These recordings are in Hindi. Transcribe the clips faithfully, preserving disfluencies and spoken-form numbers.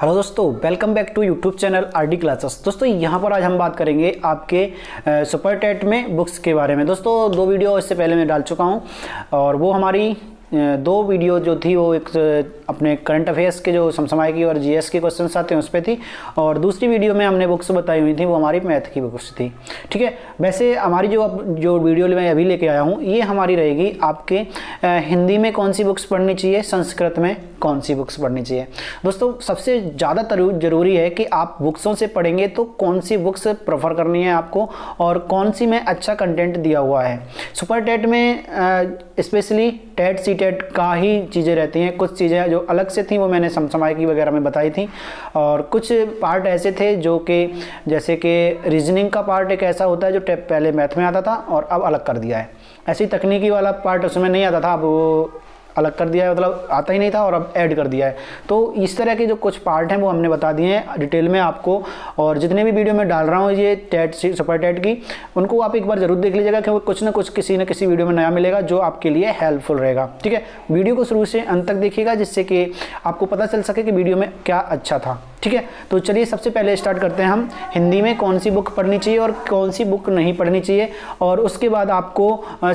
हेलो दोस्तों, welcome back to YouTube channel RD classes. दोस्तों यहाँ पर आज हम बात करेंगे आपके सुपर टेट में बुक्स के बारे में। दोस्तों दो वीडियो इससे पहले मैं डाल चुका हूँ और वो हमारी दो वीडियो जो थी वो एक अपने करंट अफेयर्स के जो समसामयिक की और जीएस के क्वेश्चंस आते हैं उस पर थी, और दूसरी वीडियो में हमने बुक्स बताई हुई थी वो हमारी मैथ की बुक्स थी। ठीक है, वैसे हमारी जो अब जो वीडियो मैं अभी लेके आया हूँ ये हमारी रहेगी आपके हिंदी में कौन सी बुक्स पढ़नी चाहिए, संस्कृत में कौन सी बुक्स पढ़नी चाहिए। दोस्तों सबसे ज़्यादा ज़रूरी है कि आप बुक्सों से पढ़ेंगे तो कौन सी बुक्स प्रेफर करनी है आपको और कौन सी में अच्छा कंटेंट दिया हुआ है। सुपर टेट में स्पेशली टेट सी टेट का ही चीज़ें रहती हैं। कुछ चीज़ें जो अलग से थी वो मैंने समसामयिकी वगैरह में बताई थी, और कुछ पार्ट ऐसे थे जो कि जैसे कि रीजनिंग का पार्ट एक ऐसा होता है जो टेप पहले मैथ में आता था और अब अलग कर दिया है। ऐसी तकनीकी वाला पार्ट उसमें नहीं आता था, अब वो अलग कर दिया है, मतलब आता ही नहीं था और अब ऐड कर दिया है। तो इस तरह के जो कुछ पार्ट हैं वो हमने बता दिए हैं डिटेल में आपको, और जितने भी वीडियो में डाल रहा हूँ ये टेट सुपर टेट की उनको आप एक बार जरूर देख लीजिएगा क्योंकि कुछ ना कुछ किसी न किसी वीडियो में नया मिलेगा जो आपके लिए हेल्पफुल रहेगा। ठीक है, वीडियो को शुरू से अंत तक देखिएगा जिससे कि आपको पता चल सके कि वीडियो में क्या अच्छा था। ठीक है, तो चलिए सबसे पहले स्टार्ट करते हैं हम हिंदी में कौन सी बुक पढ़नी चाहिए और कौन सी बुक नहीं पढ़नी चाहिए, और उसके बाद आपको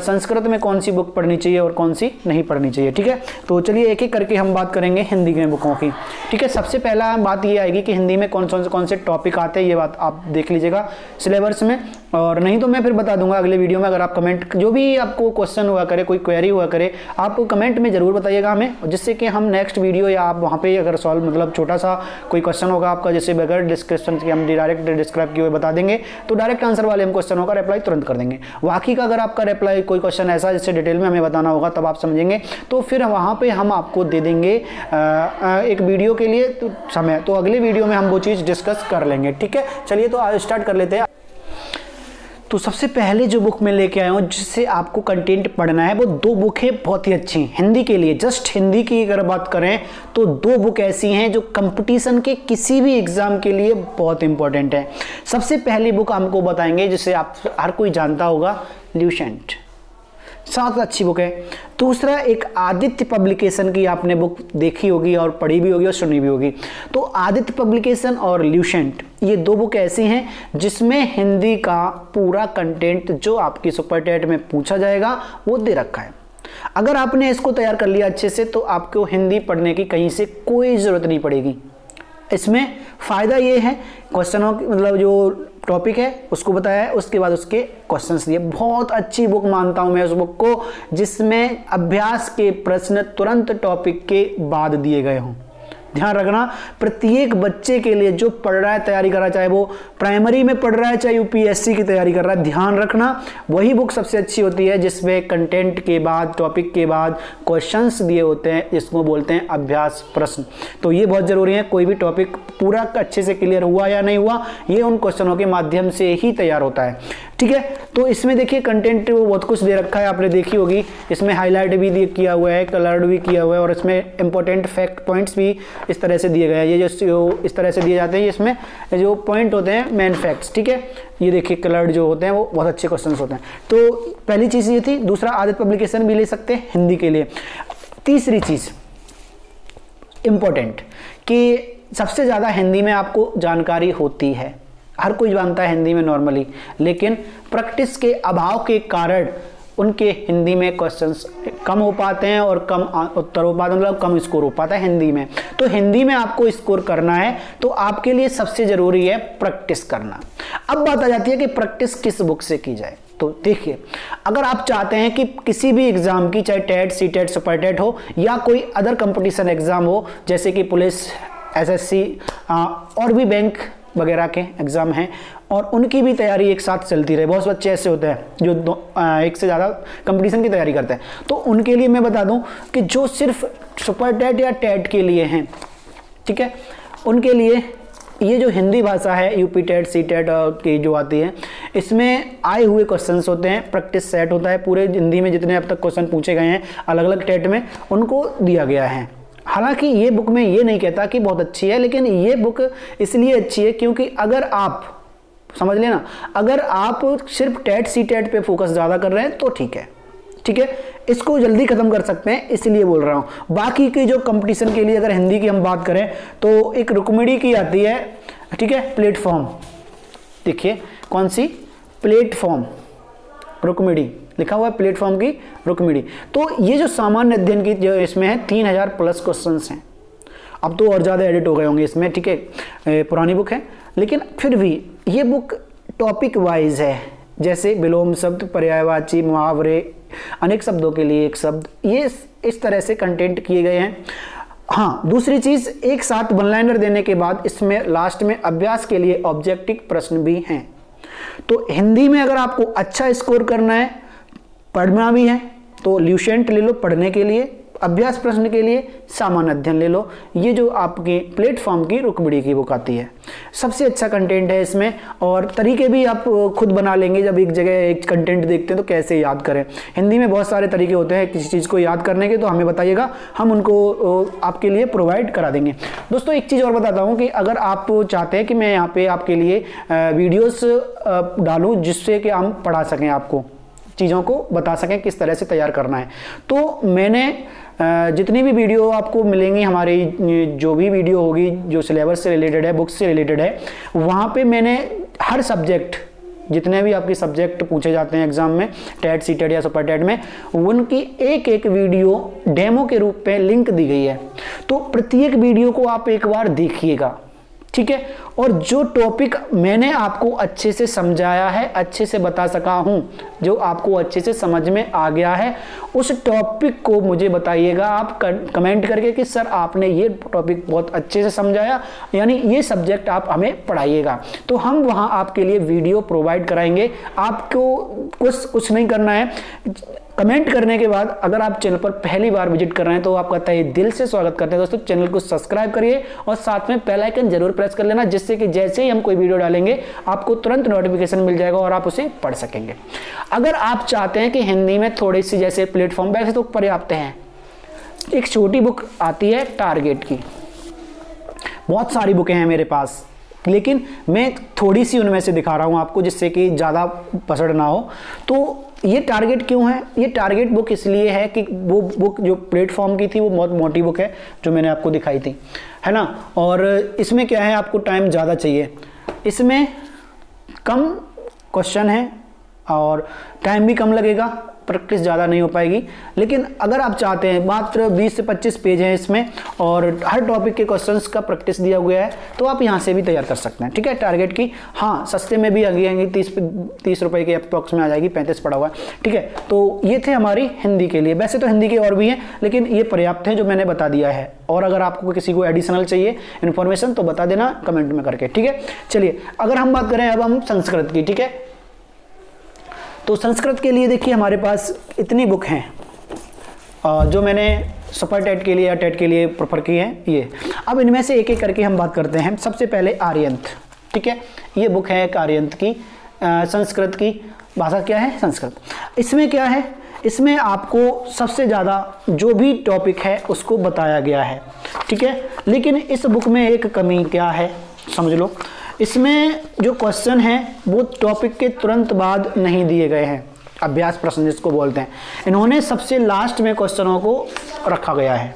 संस्कृत में कौन सी बुक पढ़नी चाहिए और कौन सी नहीं पढ़नी चाहिए। ठीक है, तो चलिए एक एक करके हम बात करेंगे हिंदी में बुकों की। ठीक है, सबसे पहला बात ये आएगी कि हिंदी में कौन कौन से कौन से टॉपिक आते हैं, ये बात आप देख लीजिएगा सिलेबस में, और नहीं तो मैं फिर बता दूंगा अगले वीडियो में। अगर आप कमेंट जो भी आपको क्वेश्चन हुआ करे, कोई क्वेरी हुआ करे, आप कमेंट में ज़रूर बताइएगा हमें, जिससे कि हम नेक्स्ट वीडियो या आप वहाँ पे अगर सॉल्व मतलब छोटा सा कोई क्वेश्चन होगा आपका जैसे बगैर डिस्क्रिप्शन के हम डायरेक्ट डिस्क्राइब किए हुए बता देंगे तो डायरेक्ट आंसर वाले हम क्वेश्चन होगा रिप्लाई तुरंत कर देंगे। बाकी का अगर आपका रिप्लाई कोई क्वेश्चन ऐसा जिससे डिटेल में हमें बताना होगा तब आप समझेंगे तो फिर वहाँ पर हम आपको दे देंगे एक वीडियो के लिए समय, तो अगले वीडियो में हम वो चीज़ डिस्कस कर लेंगे। ठीक है, चलिए तो आज स्टार्ट कर लेते हैं। तो सबसे पहले जो बुक मैं लेके आया हूँ जिससे आपको कंटेंट पढ़ना है वो दो बुक है बहुत ही अच्छी हिंदी के लिए। जस्ट हिंदी की अगर बात करें तो दो बुक ऐसी हैं जो कंपटीशन के किसी भी एग्ज़ाम के लिए बहुत इंपॉर्टेंट है। सबसे पहली बुक हमको बताएंगे जिसे आप हर कोई जानता होगा, ल्यूसेंट, सात अच्छी बुक है। दूसरा एक आदित्य पब्लिकेशन की आपने बुक देखी होगी और पढ़ी भी होगी और सुनी भी होगी। तो आदित्य पब्लिकेशन और ल्यूसेंट ये दो बुक ऐसी हैं जिसमें हिंदी का पूरा कंटेंट जो आपकी सुपर टेट में पूछा जाएगा वो दे रखा है। अगर आपने इसको तैयार कर लिया अच्छे से तो आपको हिंदी पढ़ने की कहीं से कोई ज़रूरत नहीं पड़ेगी। इसमें फ़ायदा ये है क्वेश्चनों मतलब जो टॉपिक है उसको बताया है, उसके बाद उसके क्वेश्चंस दिए। बहुत अच्छी बुक मानता हूं मैं उस बुक को जिसमें अभ्यास के प्रश्न तुरंत टॉपिक के बाद दिए गए हों। ध्यान रखना, प्रत्येक बच्चे के लिए जो पढ़ रहा है तैयारी कर रहा है, चाहे वो प्राइमरी में पढ़ रहा है चाहे यूपीएससी की तैयारी कर रहा है, ध्यान रखना वही बुक सबसे अच्छी होती है जिसमें कंटेंट के बाद टॉपिक के बाद क्वेश्चंस दिए होते हैं, इसको बोलते हैं अभ्यास प्रश्न। तो ये बहुत ज़रूरी है, कोई भी टॉपिक पूरा अच्छे से क्लियर हुआ या नहीं हुआ ये उन क्वेश्चनों के माध्यम से ही तैयार होता है। ठीक है, तो इसमें देखिए कंटेंट बहुत कुछ दे रखा है, आपने देखी होगी। इसमें हाईलाइट भी किया हुआ है, कलर्ड भी किया हुआ है, और इसमें इंपॉर्टेंट फैक्ट पॉइंट्स भी इस तरह से दिए गए हैं। ये जो इस तरह से दिए जाते हैं इसमें जो पॉइंट होते हैं मेन फैक्ट्स। ठीक है, ये देखिए कलर्ड जो होते हैं वो बहुत अच्छे क्वेश्चंस होते हैं। तो पहली चीज़ ये थी। दूसरा आदित्य पब्लिकेशन भी ले सकते हैं हिंदी के लिए। तीसरी चीज़ इम्पोर्टेंट कि सबसे ज़्यादा हिंदी में आपको जानकारी होती है, हर कोई जानता है हिंदी में नॉर्मली, लेकिन प्रैक्टिस के अभाव के कारण उनके हिंदी में क्वेश्चंस कम हो पाते हैं और कम उत्तर हो पाते हैं, मतलब कम स्कोर हो पाता है हिंदी में। तो हिंदी में आपको स्कोर करना है तो आपके लिए सबसे ज़रूरी है प्रैक्टिस करना। अब बात आ जाती है कि प्रैक्टिस किस बुक से की जाए। तो देखिए, अगर आप चाहते हैं कि किसी भी एग्ज़ाम की, चाहे TET C TET super TET हो या कोई अदर कंपटीशन एग्ज़ाम हो जैसे कि पुलिस एस एस सी और भी बैंक वगैरह के एग्ज़ाम हैं और उनकी भी तैयारी एक साथ चलती रहे, बहुत बच्चे ऐसे होते हैं जो दो आ, एक से ज़्यादा कंपटीशन की तैयारी करते हैं, तो उनके लिए मैं बता दूं कि जो सिर्फ सुपर टेट या टेट के लिए हैं, ठीक है, उनके लिए ये जो हिंदी भाषा है यूपी टेट सी टेट की जो आती है इसमें आए हुए क्वेश्चंस होते हैं, प्रैक्टिस सेट होता है, पूरे हिंदी में जितने अब तक क्वेश्चन पूछे गए हैं अलग अलग टेट में उनको दिया गया है। हालांकि ये बुक में ये नहीं कहता कि बहुत अच्छी है, लेकिन ये बुक इसलिए अच्छी है क्योंकि अगर आप समझ लेना, अगर आप सिर्फ टेट सी टेट पे फोकस ज़्यादा कर रहे हैं तो ठीक है। ठीक है, इसको जल्दी खत्म कर सकते हैं, इसलिए बोल रहा हूँ। बाकी की जो कंपटीशन के लिए अगर हिंदी की हम बात करें तो एक रुक्मिणी की आती है, ठीक है, प्लेटफॉर्म। देखिए कौन सी, प्लेटफॉर्म, रुक्मिणी लिखा हुआ है, प्लेटफॉर्म की रुक्मिणी। तो ये जो सामान्य अध्ययन की जो इसमें है तीन हज़ार प्लस क्वेश्चंस हैं, अब तो और ज़्यादा एडिट हो गए होंगे इसमें, ठीक है, पुरानी बुक है, लेकिन फिर भी ये बुक टॉपिक वाइज है, जैसे विलोम शब्द, पर्यायवाची, मुहावरे, अनेक शब्दों के लिए एक शब्द, ये इस तरह से कंटेंट किए गए हैं। हाँ, दूसरी चीज़, एक साथ वन लाइनर देने के बाद इसमें लास्ट में अभ्यास के लिए ऑब्जेक्टिव प्रश्न भी हैं। तो हिंदी में अगर आपको अच्छा स्कोर करना है, पढ़ना भी है, तो ल्यूसेंट ले लो पढ़ने के लिए, अभ्यास प्रश्न के लिए सामान्य अध्ययन ले लो। ये जो आपकी प्लेटफॉर्म की रुकबड़ी की बुक आती है, सबसे अच्छा कंटेंट है इसमें, और तरीके भी आप खुद बना लेंगे। जब एक जगह एक कंटेंट देखते हैं तो कैसे याद करें, हिंदी में बहुत सारे तरीके होते हैं किसी चीज़ को याद करने के, तो हमें बताइएगा, हम उनको आपके लिए प्रोवाइड करा देंगे। दोस्तों एक चीज़ और बताता हूँ कि अगर आप चाहते हैं कि मैं यहाँ पर आपके लिए वीडियोज़ डालूँ जिससे कि हम पढ़ा सकें, आपको चीज़ों को बता सकें किस तरह से तैयार करना है, तो मैंने जितनी भी वीडियो आपको मिलेंगी, हमारी जो भी वीडियो होगी जो सिलेबस से रिलेटेड है, बुक्स से रिलेटेड है, वहाँ पे मैंने हर सब्जेक्ट, जितने भी आपके सब्जेक्ट पूछे जाते हैं एग्ज़ाम में, टेट, सीटेट या सुपर टेट में, उनकी एक एक वीडियो डेमो के रूप में लिंक दी गई है। तो प्रत्येक वीडियो को आप एक बार देखिएगा, ठीक है, और जो टॉपिक मैंने आपको अच्छे से समझाया है, अच्छे से बता सका हूँ, जो आपको अच्छे से समझ में आ गया है, उस टॉपिक को मुझे बताइएगा आप कमेंट करके कि सर आपने ये टॉपिक बहुत अच्छे से समझाया, यानी ये सब्जेक्ट आप हमें पढ़ाइएगा, तो हम वहाँ आपके लिए वीडियो प्रोवाइड कराएंगे। आपको कुछ कुछ नहीं करना है, कमेंट करने के बाद अगर आप चैनल पर पहली बार विजिट कर रहे हैं तो आपका तहे दिल से स्वागत करते हैं दोस्तों। चैनल को सब्सक्राइब करिए और साथ में बेल आइकन जरूर प्रेस कर लेना, जिससे कि जैसे ही हम कोई वीडियो डालेंगे आपको तुरंत नोटिफिकेशन मिल जाएगा और आप उसे पढ़ सकेंगे। अगर आप चाहते हैं कि हिंदी में थोड़ी सी, जैसे प्लेटफॉर्म वैसे तो पर्याप्त हैं, एक छोटी बुक आती है टारगेट की, बहुत सारी बुकें हैं मेरे पास, लेकिन मैं थोड़ी सी उनमें से दिखा रहा हूँ आपको, जिससे कि ज़्यादा पसड़ ना हो। तो ये टारगेट क्यों है, ये टारगेट बुक इसलिए है कि वो बुक जो प्लेटफॉर्म की थी वो बहुत मोटी बुक है जो मैंने आपको दिखाई थी, है ना, और इसमें क्या है, आपको टाइम ज़्यादा चाहिए, इसमें कम क्वेश्चन है और टाइम भी कम लगेगा, प्रैक्टिस ज़्यादा नहीं हो पाएगी। लेकिन अगर आप चाहते हैं, मात्र बीस से पच्चीस पेज हैं इसमें और हर टॉपिक के क्वेश्चंस का प्रैक्टिस दिया हुआ है, तो आप यहाँ से भी तैयार कर सकते हैं, ठीक है, टारगेट की। हाँ, सस्ते में भी आगे आएंगी, तीस तीस रुपये के अप्रॉक्स में आ जाएगी, पैंतीस पड़ा हुआ है, ठीक है। तो ये थे हमारी हिंदी के लिए, वैसे तो हिंदी के और भी हैं लेकिन ये पर्याप्त है जो मैंने बता दिया है, और अगर आपको किसी को एडिशनल चाहिए इन्फॉर्मेशन तो बता देना कमेंट में करके, ठीक है। चलिए अगर हम बात करें अब हम संस्कृत की, ठीक है, तो संस्कृत के लिए देखिए हमारे पास इतनी बुक हैं जो मैंने सुपर टेट के लिए या टेट के लिए प्रेफर की है ये। अब इनमें से एक एक करके हम बात करते हैं। सबसे पहले आर्यंत, ठीक है, ये बुक है एक आर्यंत की, आ, संस्कृत की, भाषा क्या है संस्कृत। इसमें क्या है, इसमें आपको सबसे ज़्यादा जो भी टॉपिक है उसको बताया गया है, ठीक है। लेकिन इस बुक में एक कमी क्या है समझ लो, इसमें जो क्वेश्चन हैं वो टॉपिक के तुरंत बाद नहीं दिए गए हैं, अभ्यास प्रश्न जिसको बोलते हैं, इन्होंने सबसे लास्ट में क्वेश्चनों को रखा गया है,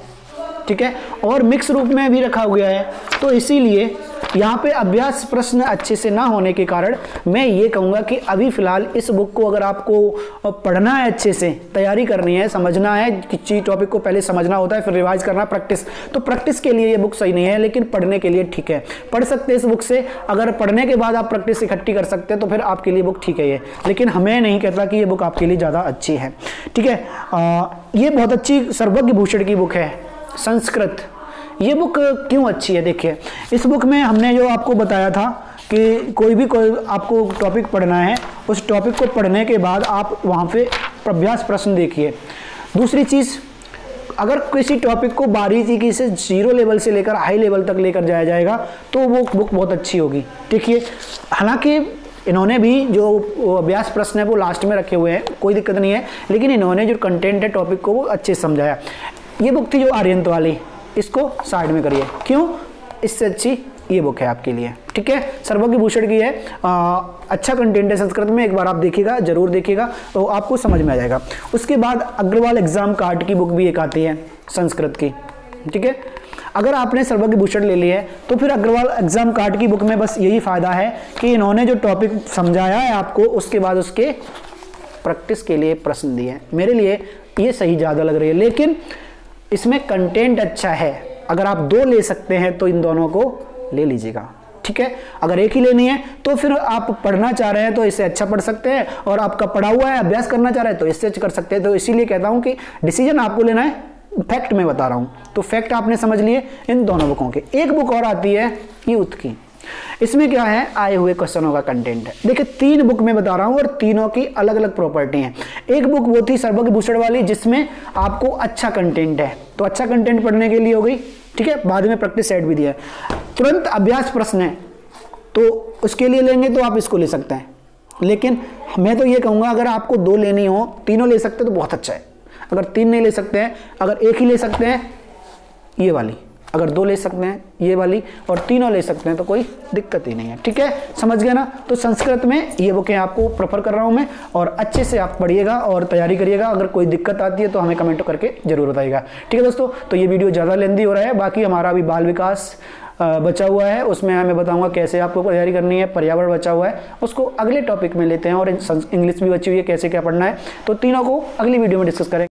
ठीक है, और मिक्स रूप में भी रखा गया है। तो इसीलिए यहाँ पे अभ्यास प्रश्न अच्छे से ना होने के कारण मैं ये कहूँगा कि अभी फ़िलहाल इस बुक को अगर आपको पढ़ना है, अच्छे से तैयारी करनी है, समझना है, किसी टॉपिक को पहले समझना होता है फिर रिवाइज करना, प्रैक्टिस, तो प्रैक्टिस के लिए ये बुक सही नहीं है, लेकिन पढ़ने के लिए ठीक है, पढ़ सकते हैं इस बुक से। अगर पढ़ने के बाद आप प्रैक्टिस इकट्ठी कर सकते हैं तो फिर आपके लिए बुक ठीक है ये, लेकिन हमें नहीं कहता कि ये बुक आपके लिए ज़्यादा अच्छी है, ठीक है। ये बहुत अच्छी सर्वज्ञ भूषण की बुक है संस्कृत। ये बुक क्यों अच्छी है, देखिए इस बुक में हमने जो आपको बताया था कि कोई भी कोई आपको टॉपिक पढ़ना है, उस टॉपिक को पढ़ने के बाद आप वहाँ पे अभ्यास प्रश्न देखिए। दूसरी चीज़, अगर किसी टॉपिक को बारीकी से जीरो लेवल से लेकर हाई लेवल तक लेकर जाया जाएगा तो वो बुक बहुत अच्छी होगी, देखिए। हालाँकि इन्होंने भी जो अभ्यास प्रश्न है वो लास्ट में रखे हुए हैं, कोई दिक्कत नहीं है, लेकिन इन्होंने जो कंटेंट है टॉपिक को वो अच्छे से समझाया। ये बुक थी जो आर्यंत वाली, इसको साइड में करिए, क्यों, इससे अच्छी ये बुक है आपके लिए, ठीक है, सर्वज्ञ भूषण की है। आ, अच्छा कंटेंट है संस्कृत में, एक बार आप देखिएगा, जरूर देखिएगा, तो आपको समझ में आ जाएगा। उसके बाद अग्रवाल एग्जाम कार्ड की बुक भी एक आती है संस्कृत की, ठीक है। अगर आपने सर्वज्ञ भूषण ले लिया है तो फिर अग्रवाल एग्जाम कार्ड की बुक में बस यही फायदा है कि इन्होंने जो टॉपिक समझाया है आपको, उसके बाद उसके प्रैक्टिस के लिए प्रश्न दिए हैं। मेरे लिए ये सही ज़्यादा लग रही है, लेकिन इसमें कंटेंट अच्छा है। अगर आप दो ले सकते हैं तो इन दोनों को ले लीजिएगा, ठीक है। अगर एक ही लेनी है तो फिर आप पढ़ना चाह रहे हैं तो इससे अच्छा पढ़ सकते हैं, और आपका पढ़ा हुआ है अभ्यास करना चाह रहे हैं तो इससे कर सकते हैं। तो इसीलिए कहता हूँ कि डिसीजन आपको लेना है, फैक्ट में बता रहा हूँ, तो फैक्ट आपने समझ लिए इन दोनों बुकों के। एक बुक और आती है यूथ की, इसमें क्या है, आए हुए क्वेश्चनों का कंटेंट है। देखिए तीन बुक में बता रहा हूँ और तीनों की अलग अलग प्रॉपर्टी हैं। एक बुक वो थी सर्वज्ञ भूषण वाली जिसमें आपको अच्छा कंटेंट है, तो अच्छा कंटेंट पढ़ने के लिए हो गई, ठीक है। बाद में प्रैक्टिस सेट भी दिया है, तुरंत अभ्यास प्रश्न है, तो उसके लिए लेंगे तो आप इसको ले सकते हैं। लेकिन मैं तो ये कहूँगा अगर आपको दो लेनी हो, तीनों ले सकते तो बहुत अच्छा है। अगर तीन नहीं ले सकते हैं, अगर एक ही ले सकते हैं ये वाली, अगर दो ले सकते हैं ये वाली, और तीनों ले सकते हैं तो कोई दिक्कत ही नहीं है, ठीक है, समझ गए ना। तो संस्कृत में ये बुकें आपको प्रेफर कर रहा हूं मैं, और अच्छे से आप पढ़िएगा और तैयारी करिएगा। अगर कोई दिक्कत आती है तो हमें कमेंट करके जरूर बताइएगा, ठीक है दोस्तों। तो ये वीडियो ज़्यादा लेंदी हो रहा है, बाकी हमारा अभी बाल विकास बचा हुआ है, उसमें मैं बताऊंगा कैसे आपको तैयारी करनी है। पर्यावरण बचा हुआ है, उसको अगले टॉपिक में लेते हैं, और इंग्लिश भी बची हुई है, कैसे क्या पढ़ना है, तो तीनों को अगली वीडियो में डिस्कस करें।